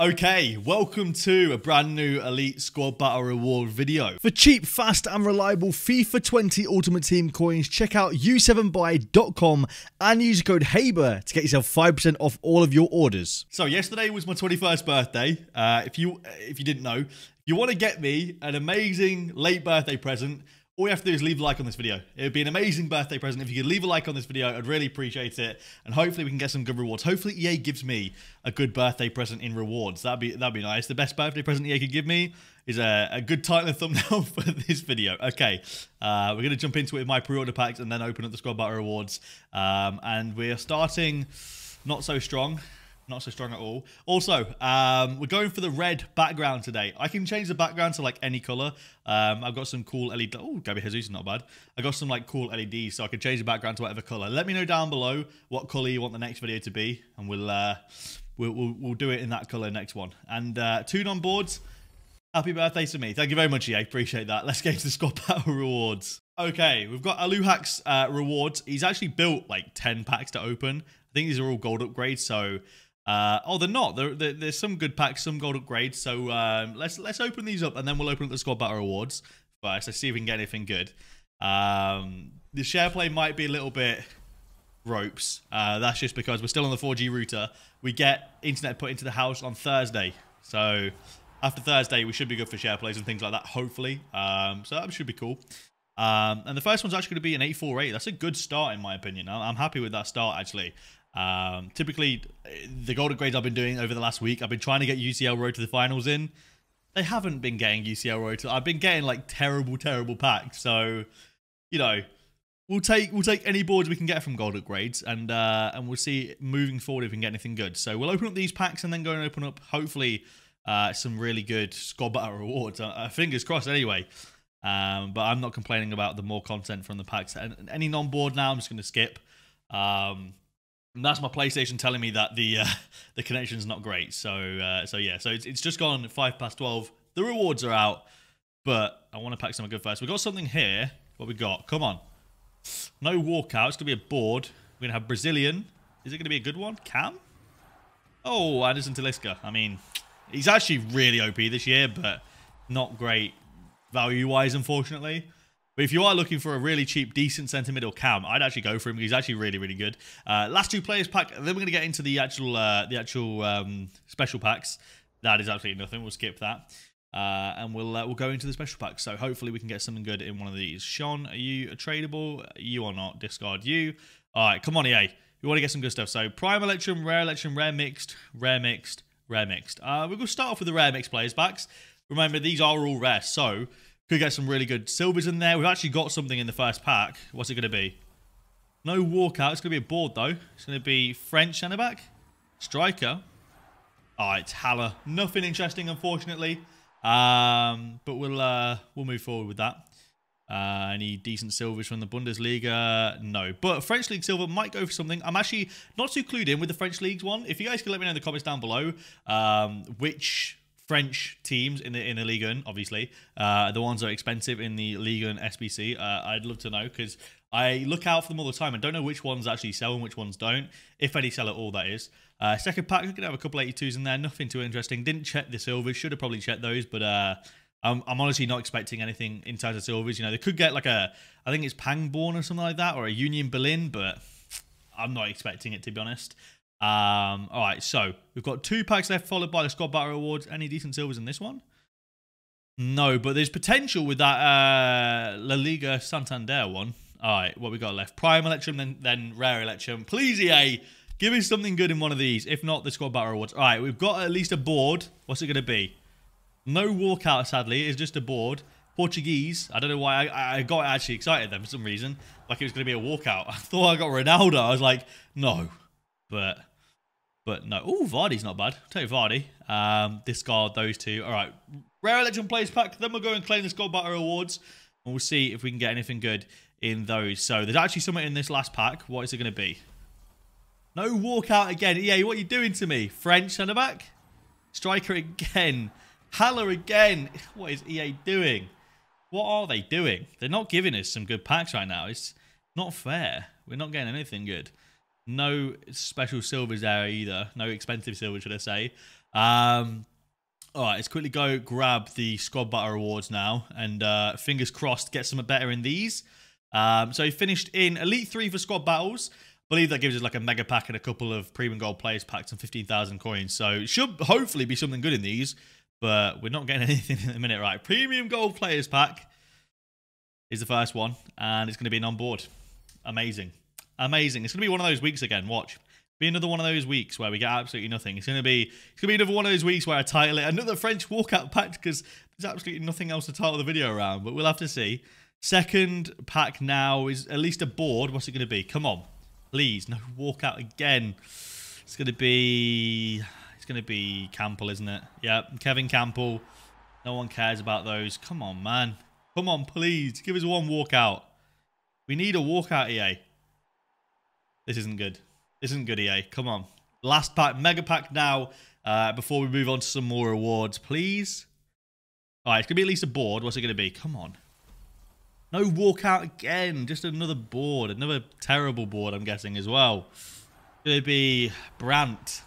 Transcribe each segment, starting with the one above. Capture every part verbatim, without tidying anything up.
Okay, welcome to a brand new Elite Squad Battle Reward video. For cheap, fast and reliable FIFA twenty Ultimate Team coins, check out u seven buy dot com and use code HABER to get yourself five percent off all of your orders. So yesterday was my twenty-first birthday. Uh, if you if you didn't know, if you want to get me an amazing late birthday present, all you have to do is leave a like on this video. It would be an amazing birthday present if you could leave a like on this video. I'd really appreciate it, and hopefully we can get some good rewards. Hopefully E A gives me a good birthday present in rewards. That'd be that'd be nice. The best birthday present E A could give me is a, a good title and thumbnail for this video. Okay, uh, we're gonna jump into it with my pre-order packs and then open up the Squad Battle rewards. Um, and we are starting not so strong. Not so strong at all. Also, um, we're going for the red background today. I can change the background to like any color. Um, I've got some cool L E D. Oh, Gabby Jesus is not bad. I got some like cool L E Ds, so I can change the background to whatever color. Let me know down below what color you want the next video to be, and we'll uh, we'll, we'll we'll do it in that color next one. And uh, two non-boards. Happy birthday to me. Thank you very much, E A. Appreciate that. Let's get into the Squad Battle rewards. Okay, we've got Aluhak's uh, rewards. He's actually built like ten packs to open. I think these are all gold upgrades, so. Uh, oh, they're not. They're, they're, there's some good packs, some gold upgrades. So um, let's let's open these up, and then we'll open up the Squad Battle Awards first. Let's see if we can get anything good. Um, the share play might be a little bit ropes. Uh, that's just because we're still on the four G router. We get internet put into the house on Thursday. So after Thursday, we should be good for share plays and things like that, hopefully. Um, so that should be cool. Um, and the first one's actually going to be an eight four eight. That's a good start, in my opinion. I'm happy with that start, actually. Um, typically, the gold upgrades I've been doing over the last week, I've been trying to get U C L Road to the finals in. They haven't been getting U C L Road to. I've been getting like terrible, terrible packs. So, you know, we'll take we'll take any boards we can get from gold upgrades, and uh, and we'll see moving forward if we can get anything good. So we'll open up these packs and then go and open up hopefully uh, some really good Squad Battle rewards. Uh, fingers crossed, anyway. Um, but I'm not complaining about the more content from the packs. And any non-board now, I'm just going to skip. Um, And that's my PlayStation telling me that the uh, the connection's not great. So uh, so yeah, so it's, it's just gone five past twelve. The rewards are out, but I want to pack something good first. We got something here. What we got? Come on, no walkout. It's gonna be a board. We're gonna have Brazilian. Is it gonna be a good one? Cam? Oh, Anderson Talisca. I mean, he's actually really O P this year, but not great value-wise, unfortunately. But if you are looking for a really cheap, decent centre middle Cam, I'd actually go for him. He's actually really, really good. Uh, last two players pack. Then we're going to get into the actual, uh, the actual um, special packs. That is absolutely nothing. We'll skip that, uh, and we'll uh, we'll go into the special packs. So hopefully we can get something good in one of these. Sean, are you a tradable? You are not. Discard you. All right, come on, E A. We want to get some good stuff. So prime electrum, rare electrum, rare mixed, rare mixed, rare mixed. Uh, we're going to start off with the rare mixed players packs. Remember, these are all rare. So. Could get some really good silvers in there. We've actually got something in the first pack. What's it going to be? No walkout. It's going to be a board, though. It's going to be French centre-back. Striker. Oh, it's Haller. Nothing interesting, unfortunately. Um, but we'll uh, we'll move forward with that. Uh, any decent silvers from the Bundesliga? No. But French League Silver might go for something. I'm actually not too clued in with the French Leagues one. If you guys could let me know in the comments down below um, which... French teams in the in the Ligue one, obviously. Uh, the ones that are expensive in the Ligue one S B C. Uh, I'd love to know because I look out for them all the time and don't know which ones actually sell and which ones don't. If any sell at all, that is. Uh, second pack, we're going to have a couple eighty-twos in there. Nothing too interesting. Didn't check the silvers. Should have probably checked those, but uh, I'm, I'm honestly not expecting anything in terms of silvers. You know, they could get like a, I think it's Pangborn or something like that, or a Union Berlin, but I'm not expecting it, to be honest. Um, all right, so we've got two packs left followed by the Squad Battle Awards. Any decent silvers in this one? No, but there's potential with that uh, La Liga Santander one. All right, what we got left? Prime Electrum, then, then Rare Electrum. Please, E A, give me something good in one of these. If not, the Squad Battle Awards. All right, we've got at least a board. What's it going to be? No walkout, sadly. It's just a board. Portuguese. I don't know why I, I got actually excited then for some reason. Like it was going to be a walkout. I thought I got Ronaldo. I was like, no, but... But no. Oh, Vardy's not bad. I'll tell you Vardy. Um, discard those two. All right. Rare Electrum Players Pack. Then we'll go and claim the Squad Battle Awards. And we'll see if we can get anything good in those. So there's actually something in this last pack. What is it going to be? No walkout again. E A, what are you doing to me? French centre-back? Striker again. Haller again. What is E A doing? What are they doing? They're not giving us some good packs right now. It's not fair. We're not getting anything good. No special silvers there either. No expensive silver, should I say. Um, all right, let's quickly go grab the Squad Battle Awards now. And uh, fingers crossed, get some better in these. Um, so he finished in Elite three for Squad Battles. I believe that gives us like a mega pack and a couple of premium gold players packs and fifteen thousand coins. So it should hopefully be something good in these. But we're not getting anything at the minute, right? Premium gold players pack is the first one, and it's going to be an on-board. Amazing. Amazing. It's going to be one of those weeks again. Watch. Be another one of those weeks where we get absolutely nothing. It's going to be it's going to be another one of those weeks where I title it another French walkout pack because there's absolutely nothing else to title the video around, but we'll have to see. Second pack now is at least a board. What's it going to be? Come on. Please, no walkout again. It's going to be... It's going to be Campbell, isn't it? Yeah, Kevin Campbell. No one cares about those. Come on, man. Come on, please. Give us one walkout. We need a walkout, E A. This isn't good. This isn't good, E A. Come on. Last pack, mega pack now, uh, before we move on to some more awards, please. All right, it's going to be at least a board. What's it going to be? Come on. No walkout again. Just another board. Another terrible board, I'm guessing, as well. It's going to be Brandt.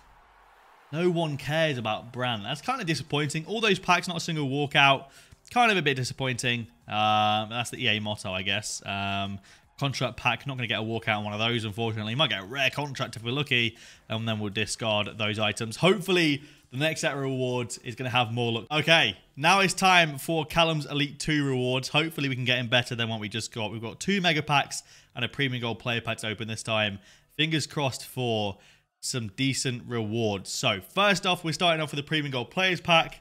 No one cares about Brandt. That's kind of disappointing. All those packs, not a single walkout. Kind of a bit disappointing. Um, that's the E A motto, I guess. Um, contract pack, not going to get a walkout on one of those, unfortunately. Might get a rare contract if we're lucky. And then we'll discard those items. Hopefully, the next set of rewards is going to have more luck. Okay, now it's time for Callum's Elite two rewards. Hopefully, we can get him better than what we just got. We've got two mega packs and a premium gold player pack to open this time. Fingers crossed for... some decent rewards. So first off, we're starting off with a premium gold players pack.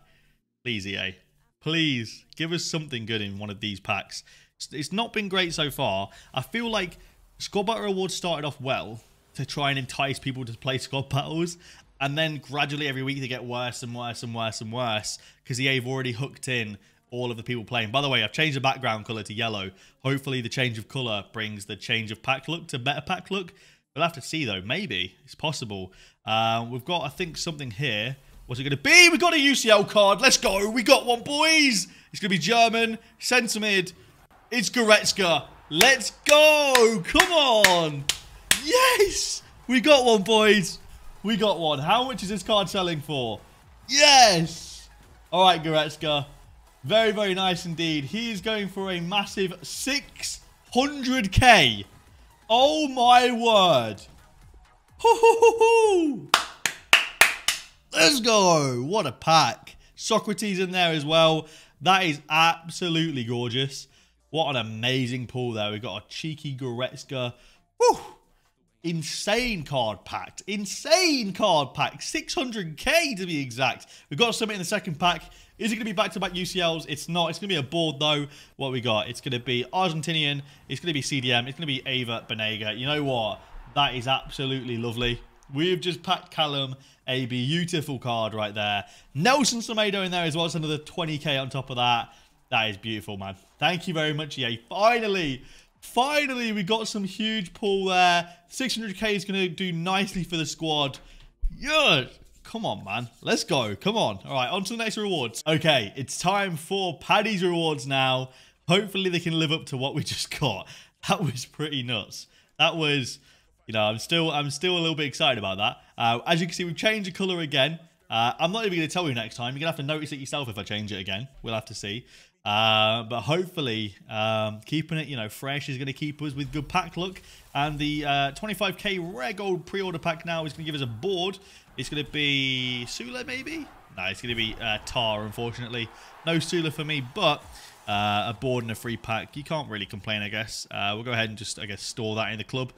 Please, E A, please give us something good in one of these packs. It's not been great so far. I feel like Squad Battle Rewards started off well to try and entice people to play squad battles, and then gradually every week they get worse and worse and worse and worse because E A have already hooked in all of the people playing. By the way, I've changed the background color to yellow. Hopefully the change of color brings the change of pack look to better pack look. We'll have to see, though. Maybe. It's possible. Uh, we've got, I think, something here. What's it going to be? We've got a U C L card. Let's go. We got one, boys. It's going to be German. Centre mid. It's Goretzka. Let's go. Come on. Yes. We got one, boys. We got one. How much is this card selling for? Yes. All right, Goretzka. Very, very nice indeed. He is going for a massive six hundred K. Oh my word. Hoo, hoo, hoo, hoo. Let's go. What a pack. Socrates in there as well. That is absolutely gorgeous. What an amazing pull there. We've got a cheeky Goretzka. Woo. Insane card pack. Insane card pack. six hundred K to be exact. We've got something in the second pack. Is it going to be back-to-back U C Ls? It's not. It's going to be a board, though. What we got? It's going to be Argentinian. It's going to be C D M. It's going to be Ava Benega. You know what? That is absolutely lovely. We've just packed Callum a beautiful card right there. Nelson Semedo in there as well. It's another twenty K on top of that. That is beautiful, man. Thank you very much, E A. Finally, finally, we got some huge pull there. six hundred K is going to do nicely for the squad. Yes! Come on, man. Let's go. Come on. All right, on to the next rewards. Okay, it's time for Paddy's rewards now. Hopefully, they can live up to what we just got. That was pretty nuts. That was, you know, I'm still, I'm still a little bit excited about that. Uh, as you can see, we've changed the color again. Uh, I'm not even going to tell you next time. You're going to have to notice it yourself if I change it again. We'll have to see. Uh, but hopefully, um, keeping it, you know, fresh is going to keep us with good pack luck. And the uh, twenty-five K rare gold pre-order pack now is going to give us a board. It's going to be Sula, maybe? No, it's going to be uh, Tar, unfortunately. No Sula for me, but uh, a board and a free pack. You can't really complain, I guess. Uh, we'll go ahead and just, I guess, store that in the club.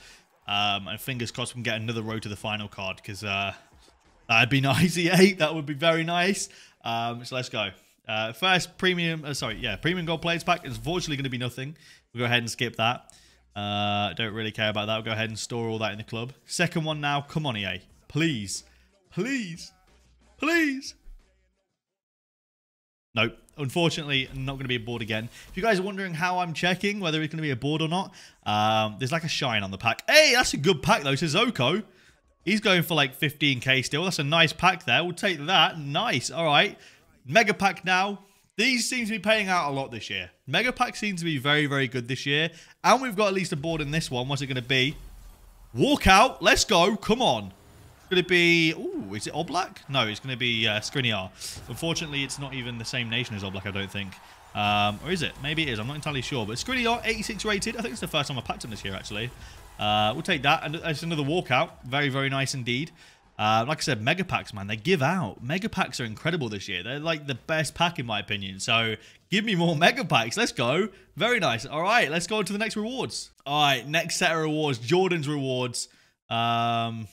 Um, and fingers crossed we can get another road to the final card, because uh, that'd be nice, E A. That would be very nice. Um, so let's go. Uh, first premium, uh, sorry, yeah, premium gold players pack is unfortunately going to be nothing. We'll go ahead and skip that. Uh, don't really care about that. We'll go ahead and store all that in the club. Second one now. Come on, E A. Please. Please. Please. Nope. Unfortunately, not going to be a board again. If you guys are wondering how I'm checking whether it's going to be a board or not, um, there's like a shine on the pack. Hey, that's a good pack, though. Sissoko. He's going for like fifteen K still. That's a nice pack there. We'll take that. Nice. All right. Mega pack now. These seem to be paying out a lot this year. Mega pack seems to be very, very good this year. And we've got at least a board in this one. What's it going to be? Walkout. Let's go. Come on. It's going to be... Ooh, is it Oblak? No, it's going to be uh, Scriniar. Unfortunately, it's not even the same nation as Oblak, I don't think. Um, or is it? Maybe it is. I'm not entirely sure. But Scriniar, eighty-six rated. I think it's the first time I've packed him this year, actually. Uh, we'll take that. And it's another walkout. Very, very nice indeed. Uh, like I said, mega packs, man, they give out. Mega packs are incredible this year. They're like the best pack in my opinion. So give me more mega packs. Let's go. Very nice. All right, let's go on to the next rewards. All right, next set of rewards, Jordan's rewards. Um,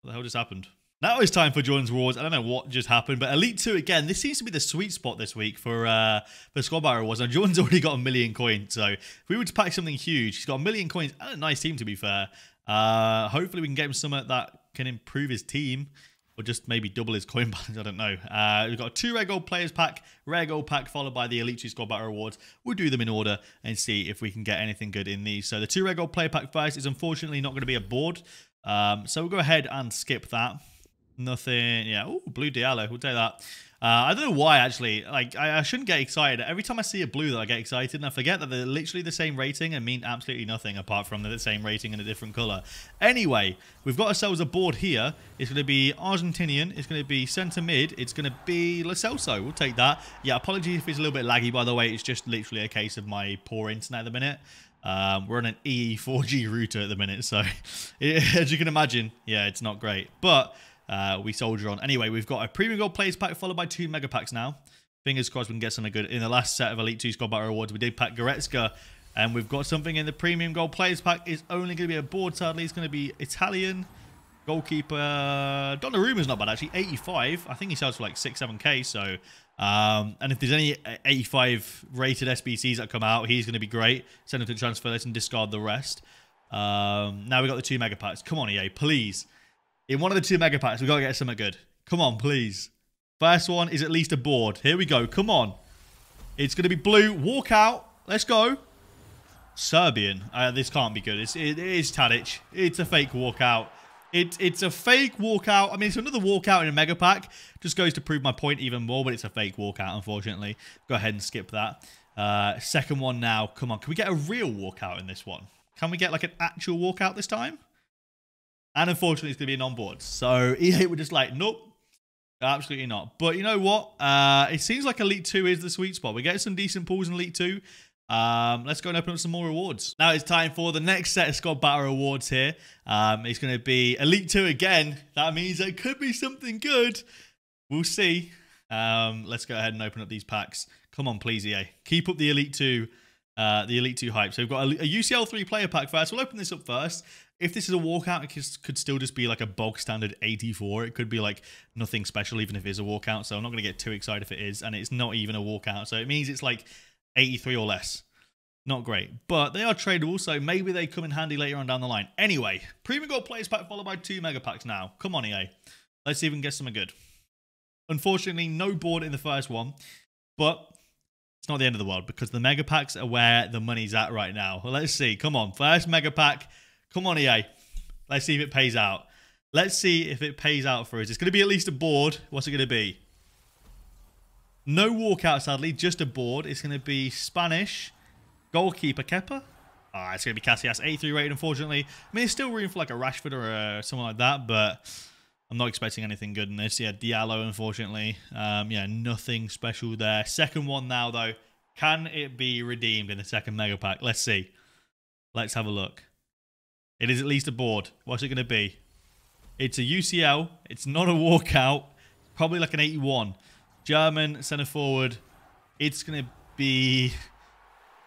what the hell just happened? Now it's time for Jordan's rewards. I don't know what just happened, but Elite two again. This seems to be the sweet spot this week for uh, for squad battle rewards. Now Jordan's already got a million coins, so if we were to pack something huge, he's got a million coins and a nice team to be fair. Uh, hopefully we can get him some at that. Can improve his team or just maybe double his coin balance. I don't know. Uh, we've got a two rare gold players pack, rare gold pack, followed by the Elite Squad Squad Battle Rewards. We'll do them in order and see if we can get anything good in these. So the two rare gold player pack first is unfortunately not going to be a board. Um, so we'll go ahead and skip that. Nothing. Yeah. Oh, blue Diallo. We'll take that. Uh, I don't know why, actually. Like, I, I shouldn't get excited. Every time I see a blue, that I get excited, and I forget that they're literally the same rating and mean absolutely nothing apart from they're the same rating and a different color. Anyway, we've got ourselves a board here. It's going to be Argentinian. It's going to be centre mid. It's going to be Lo Celso. We'll take that. Yeah, apologies if it's a little bit laggy, by the way. It's just literally a case of my poor internet at the minute. Um, we're on an E E four G router at the minute, so as you can imagine, yeah, it's not great. But... Uh, we soldier on. Anyway, we've got a premium gold players pack followed by two mega packs now. Fingers crossed we can get something good. In the last set of Elite two Squad Battle Rewards, we did pack Goretzka, and we've got something in the premium gold players pack. It's only going to be a board, sadly. It's going to be Italian goalkeeper. Donnarumma's not bad, actually. eighty-five. I think he sells for like six, seven K, so... Um, and if there's any eighty-five rated S B Cs that come out, he's going to be great. Send him to the transfer list and discard the rest. Um, now we've got the two mega packs. Come on, E A, please. In one of the two mega packs, we've got to get something good. Come on, please. First one is at least a board. Here we go. Come on. It's going to be blue. Walk out. Let's go. Serbian. Uh, this can't be good. It's, it is Tadic. It's a fake walkout. It, it's a fake walkout. I mean, it's another walkout in a mega pack. Just goes to prove my point even more, but it's a fake walkout, unfortunately. Go ahead and skip that. Uh, second one now. Come on. Can we get a real walkout in this one? Can we get like an actual walkout this time? And unfortunately, it's going to be an on-board. So E A were just like, nope, absolutely not. But you know what? Uh, it seems like Elite two is the sweet spot. We're getting some decent pulls in Elite two. Um, let's go and open up some more rewards. Now it's time for the next set of Squad Battle rewards here. Um, it's going to be Elite two again. That means it could be something good. We'll see. Um, let's go ahead and open up these packs. Come on, please, E A. Keep up the Elite two, uh, the Elite two hype. So we've got a, a U C L three player pack first. We'll open this up first. If this is a walkout, it could still just be like a bog standard eighty-four. It could be like nothing special, even if it is a walkout. So I'm not going to get too excited if it is. And it's not even a walkout. So it means it's like eighty-three or less. Not great. But they are tradable, so maybe they come in handy later on down the line. Anyway, premium gold players pack followed by two mega packs now. Come on, E A. Let's see if we can get something good. Unfortunately, no board in the first one. But... it's not the end of the world because the mega packs are where the money's at right now. Well, let's see. Come on. First mega pack. Come on, E A. Let's see if it pays out. Let's see if it pays out for us. It's going to be at least a board. What's it going to be? No walkout, sadly. Just a board. It's going to be Spanish. Goalkeeper Kepa. Ah, oh, it's going to be Casillas. eighty-three rated, unfortunately. I mean, there's still room for like a Rashford or a, someone like that, but... I'm not expecting anything good in this. Yeah, Diallo, unfortunately. Um, yeah, nothing special there. Second one now, though. Can it be redeemed in the second mega pack? Let's see. Let's have a look. It is at least a board. What's it going to be? It's a U C L. It's not a walkout. Probably like an eighty-one. German centre forward. It's going to be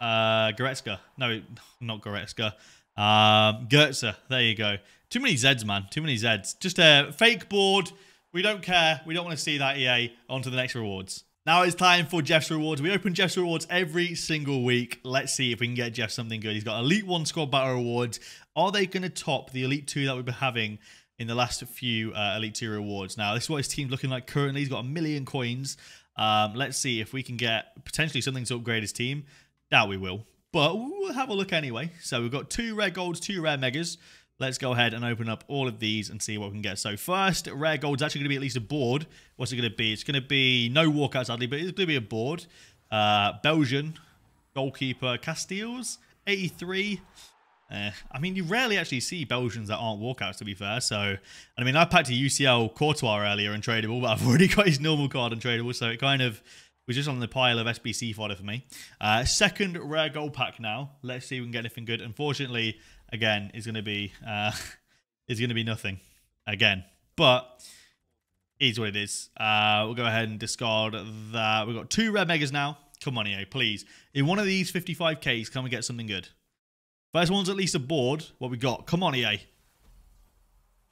uh, Goretzka. No, not Goretzka. Um, Goetze, there you go. Too many Zeds, man. Too many Zeds. Just a fake board. We don't care. We don't want to see that, E A. On to the next rewards. Now it's time for Jeff's rewards. We open Jeff's rewards every single week. Let's see if we can get Jeff something good. He's got Elite one Squad Battle rewards. Are they going to top the Elite two that we've been having in the last few uh, Elite two rewards? Now, this is what his team's looking like currently. He's got a million coins. Um, let's see if we can get potentially something to upgrade his team. Doubt we will. But we'll have a look anyway. So we've got two rare golds, two rare megas. Let's go ahead and open up all of these and see what we can get. So first, rare gold's actually going to be at least a board. What's it going to be? It's going to be no walkout, sadly, but it's going to be a board. Uh, Belgian goalkeeper Casteels, eighty-three. Uh, I mean, you rarely actually see Belgians that aren't walkouts, to be fair. So, I mean, I packed a U C L Courtois earlier and tradable, but I've already got his normal card and tradable. So it kind of was just on the pile of S B C fodder for me. Uh, second rare gold pack now. Let's see if we can get anything good. Unfortunately, again, it's going to be uh, it's going to be nothing again. But it is what it is. Uh, we'll go ahead and discard that. We've got two rare megas now. Come on, E A, please. In one of these fifty-five Ks, can we get something good? First one's at least a board. What we got? Come on, E A.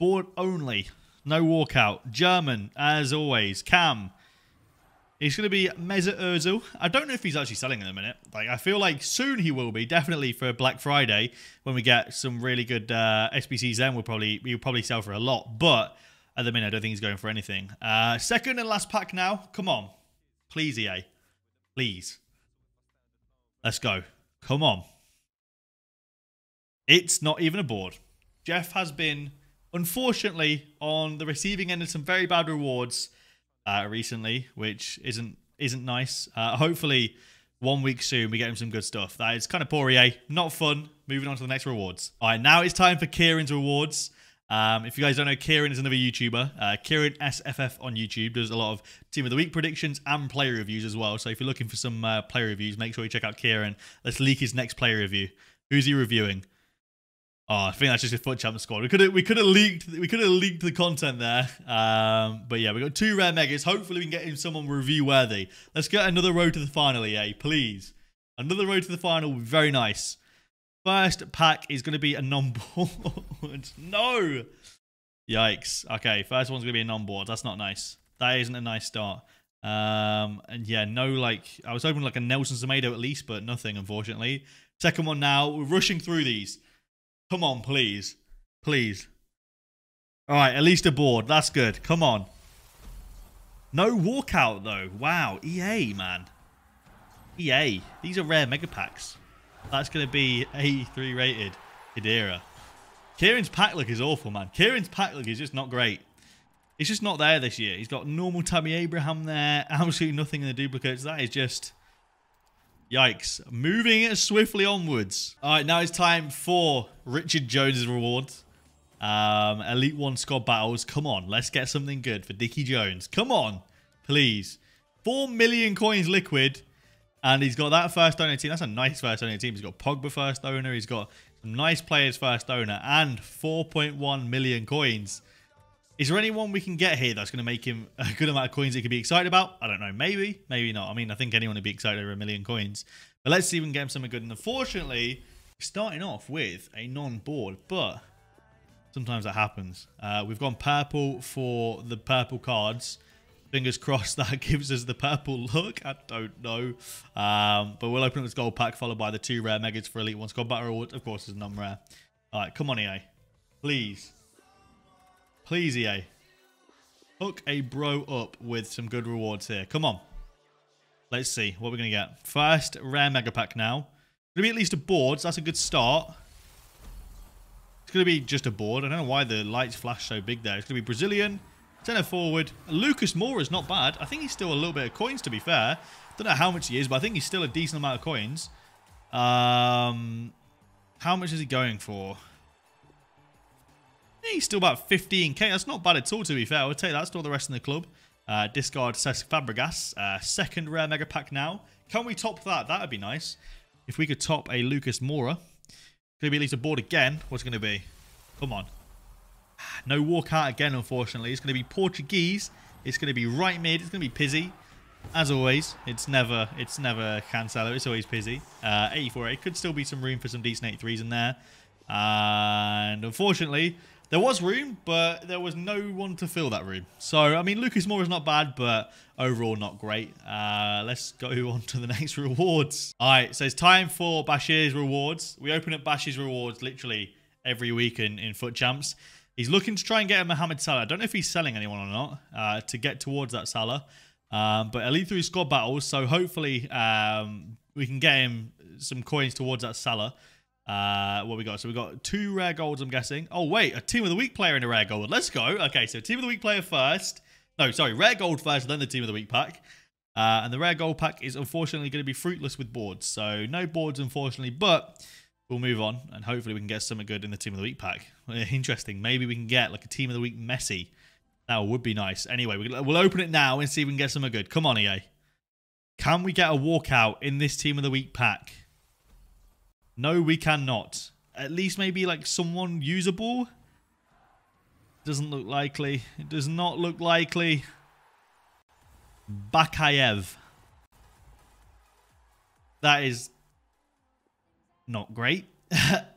Board only. No walkout. German, as always. Cam. It's going to be Mesut Ozil. I don't know if he's actually selling in a minute. Like, I feel like soon he will be. Definitely for Black Friday, when we get some really good uh, S B Cs, then we'll probably, we'll probably sell for a lot. But at the minute, I don't think he's going for anything. Uh, second and last pack now. Come on. Please, E A. Please. Let's go. Come on. It's not even a board. Jeff has been, unfortunately, on the receiving end of some very bad rewards uh, recently, which isn't isn't nice. Uh, hopefully, one week soon, we get him some good stuff. That is kind of poor, E A. Not fun. Moving on to the next rewards. All right, now it's time for Kieran's rewards. Um, if you guys don't know, Kieran is another YouTuber. Uh, Kieran S F F on YouTube does a lot of Team of the Week predictions and player reviews as well. So if you're looking for some uh, player reviews, make sure you check out Kieran. Let's leak his next player review. Who's he reviewing? Oh, I think that's just a foot champ squad. We could have we could have leaked we could have leaked the content there. Um, but yeah, we got two rare megas. Hopefully we can get him someone review worthy. Let's get another road to the final, E A, please. Another road to the final would be very nice. First pack is gonna be a non-board. No. Yikes. Okay, first one's gonna be a non-board. That's not nice. That isn't a nice start. Um, and yeah, no, like I was hoping like a Nelson Semedo at least, but nothing, unfortunately. Second one now. We're rushing through these. Come on, please. Please. All right, at least a board. That's good. Come on. No walkout, though. Wow. E A, man. E A. These are rare mega packs. That's going to be eighty-three rated Hedera. Kieran's pack look is awful, man. Kieran's pack look is just not great. It's just not there this year. He's got normal Tammy Abraham there. Absolutely nothing in the duplicates. That is just... Yikes. Moving swiftly onwards. All right, now it's time for Richard Jones's rewards. Um, Elite One Squad Battles. Come on, let's get something good for Dickie Jones. Come on, please. four million coins liquid. And he's got that first owner team. That's a nice first owner team. He's got Pogba first owner. He's got some nice players first owner. And four point one million coins. Is there anyone we can get here that's going to make him a good amount of coins he could be excited about? I don't know. Maybe. Maybe not. I mean, I think anyone would be excited over a million coins. But let's see if we can get him something good. And unfortunately, starting off with a non-board. But sometimes that happens. Uh, we've gone purple for the purple cards. Fingers crossed that gives us the purple look. I don't know. Um, but we'll open up this gold pack followed by the two rare megas for Elite One Squad Battle Rewards. Of course, it's non-rare. All right. Come on, E A. Please. Please, E A. Hook a bro up with some good rewards here. Come on. Let's see what we're going to get. First rare mega pack now. Going to be at least a board, so that's a good start. It's going to be just a board. I don't know why the lights flash so big there. It's going to be Brazilian. Centre forward. Lucas Moura is not bad. I think he's still a little bit of coins, to be fair. Don't know how much he is, but I think he's still a decent amount of coins. Um, how much is he going for? He's still about fifteen K. That's not bad at all, to be fair. I'll take that. Store the rest in the club. Uh, discard Cesc Fabregas. Uh, second rare mega pack now. Can we top that? That would be nice. If we could top a Lucas Moura. Could be at least a board again. What's going to be? Come on. No walkout again, unfortunately. It's going to be Portuguese. It's going to be right mid. It's going to be Pizzi. As always, it's never it's never Cancelo. It's always Pizzi. Uh, eighty-four A. Could still be some room for some decent eighty-threes in there. And unfortunately... there was room, but there was no one to fill that room. So, I mean, Lucas Moura is not bad, but overall not great. Uh, let's go on to the next rewards. All right, so it's time for Bashir's rewards. We open up Bashir's rewards literally every week in, in Foot Champs. He's looking to try and get a Mohamed Salah. I don't know if he's selling anyone or not uh, to get towards that Salah. Um, but Elite three squad battles, so hopefully um, we can get him some coins towards that Salah. Uh, what we got? So we got two rare golds, I'm guessing. Oh, wait, a Team of the Week player in a rare gold. Let's go. Okay, so Team of the Week player first. No, sorry, rare gold first, then the Team of the Week pack. Uh, and the rare gold pack is unfortunately going to be fruitless with boards. So no boards, unfortunately, but we'll move on, and hopefully we can get something good in the Team of the Week pack. Interesting. Maybe we can get like a Team of the Week Messi. That would be nice. Anyway, we'll open it now and see if we can get something good. Come on, E A. Can we get a walkout in this Team of the Week pack? No, we cannot. At least maybe like someone usable? Doesn't look likely. It does not look likely. Bakayev. That is not great.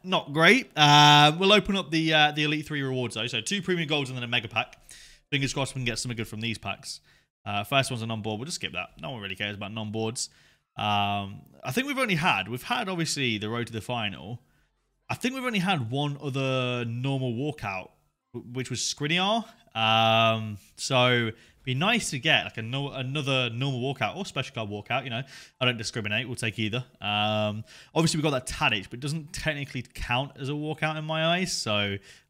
Not great. Uh, we'll open up the uh, the Elite Three rewards though. So two premium golds and then a mega pack. Fingers crossed we can get something good from these packs. Uh, first one's a non-board. We'll just skip that. No one really cares about non-boards. Um, I think we've only had, we've had obviously the road to the final. I think we've only had one other normal walkout, which was Scriniar. Um, so be nice to get like a no, another normal walkout or special card walkout. You know, I don't discriminate. We'll take either. Um, obviously, we got that Tadic, but it doesn't technically count as a walkout in my eyes. So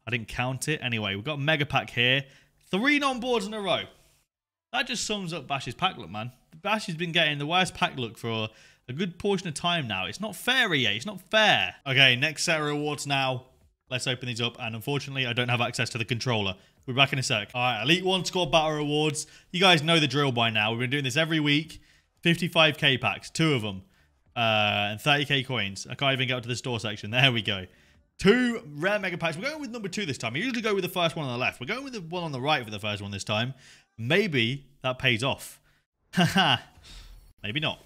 I didn't count it. Anyway, we've got a mega pack here. Three non-boards in a row. That just sums up Bash's pack look, man. Bash has been getting the worst pack look for a good portion of time now. It's not fair, E A. It's not fair. Okay, next set of rewards now. Let's open these up, and unfortunately, I don't have access to the controller. We're back in a sec. All right, Elite One Squad Battle Rewards. You guys know the drill by now. We've been doing this every week. fifty-five K packs, two of them, uh, and thirty K coins. I can't even get up to the store section. There we go. Two rare mega packs. We're going with number two this time. We usually go with the first one on the left. We're going with the one on the right for the first one this time. Maybe that pays off. Haha. Maybe not.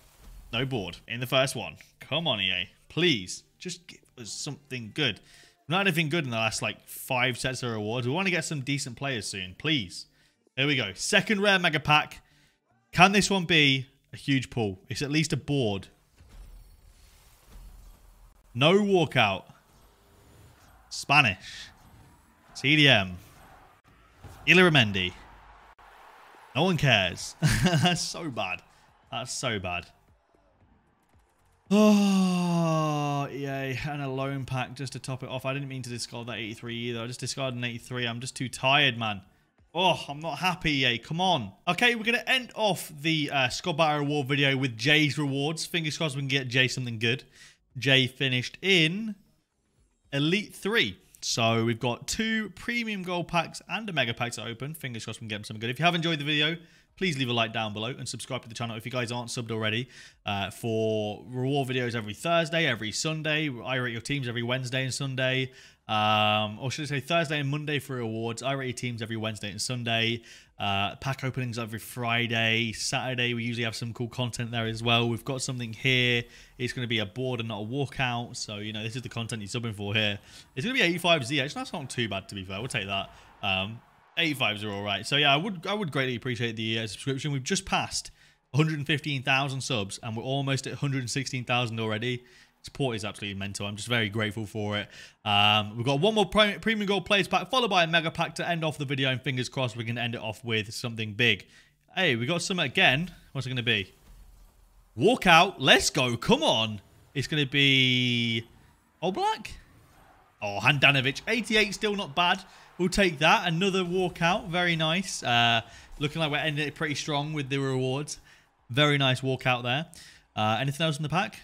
No board in the first one. Come on, E A. Please, just give us something good. Not anything good in the last, like, five sets of rewards. We want to get some decent players soon, please. There we go. Second rare mega pack. Can this one be a huge pull? It's at least a board. No walkout. Spanish. T D M. Ilarumendi. No one cares. That's so bad. That's so bad. Oh, yay. And a loan pack just to top it off. I didn't mean to discard that eighty-three either. I just discarded an eighty-three. I'm just too tired, man. Oh, I'm not happy, yay. Come on. Okay, we're going to end off the uh, Squad Battle Reward video with Jay's rewards. Fingers crossed we can get Jay something good. Jay finished in Elite three. So we've got two premium gold packs and a mega pack to open. Fingers crossed we can get him something good. If you have enjoyed the video, please leave a like down below and subscribe to the channel if you guys aren't subbed already uh, for reward videos every Thursday, every Sunday. I Rate Your Teams every Wednesday and Sunday. Um, or should I say Thursday and Monday for rewards. I Rate Your Teams every Wednesday and Sunday. Uh, pack openings every Friday. Saturday, we usually have some cool content there as well. We've got something here. It's going to be a board and not a walkout. So, you know, this is the content you're subbing for here. It's going to be eighty-five Z H. That's not too bad, to be fair. We'll take that. Um... eighty-fives are all right. So, yeah, I would I would greatly appreciate the uh, subscription. We've just passed one hundred fifteen thousand subs, and we're almost at one hundred sixteen thousand already. Support is absolutely mental. I'm just very grateful for it. Um, we've got one more premium, premium gold players pack, followed by a mega pack to end off the video, and fingers crossed we can end it off with something big. Hey, we got some again. What's it going to be? Walkout. Let's go. Come on. It's going to be Oblak? Oh, Handanovic. eighty-eight, still not bad. We'll take that. Another walkout. Very nice. Uh, looking like we're ending it pretty strong with the rewards. Very nice walkout there. Uh, anything else in the pack?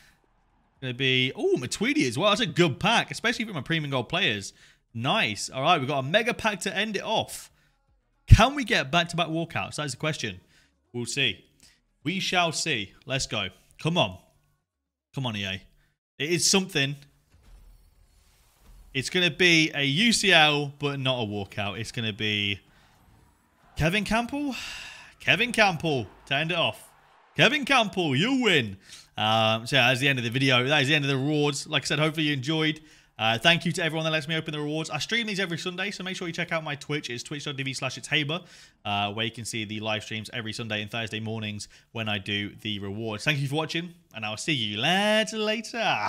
Going to be... Oh, Matuidi as well. That's a good pack, especially for my premium gold players. Nice. All right, we've got a mega pack to end it off. Can we get back-to-back walkouts? That's the question. We'll see. We shall see. Let's go. Come on. Come on, E A. It is something... It's going to be a U C L, but not a walkout. It's going to be Kevin Campbell. Kevin Campbell to end it off. Kevin Campbell, you win. Um, so yeah, that's the end of the video. That is the end of the rewards. Like I said, hopefully you enjoyed. Uh, thank you to everyone that lets me open the rewards. I stream these every Sunday, so make sure you check out my Twitch. It's twitch dot T V slash it's haber, uh, where you can see the live streams every Sunday and Thursday mornings when I do the rewards. Thank you for watching, and I'll see you later. later.